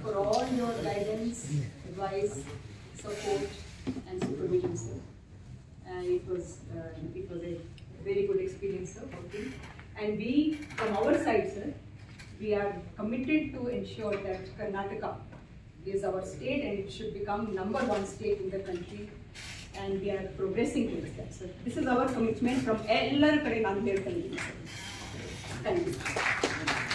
for all your guidance, advice, support and supervision, sir. It was a very good experience, sir, working. And we, from our side, sir, we are committed to ensure that Karnataka is our state and it should become #1 state in the country, and we are progressing towards that, sir. This is our commitment from El Parinandir Kali. Thank you.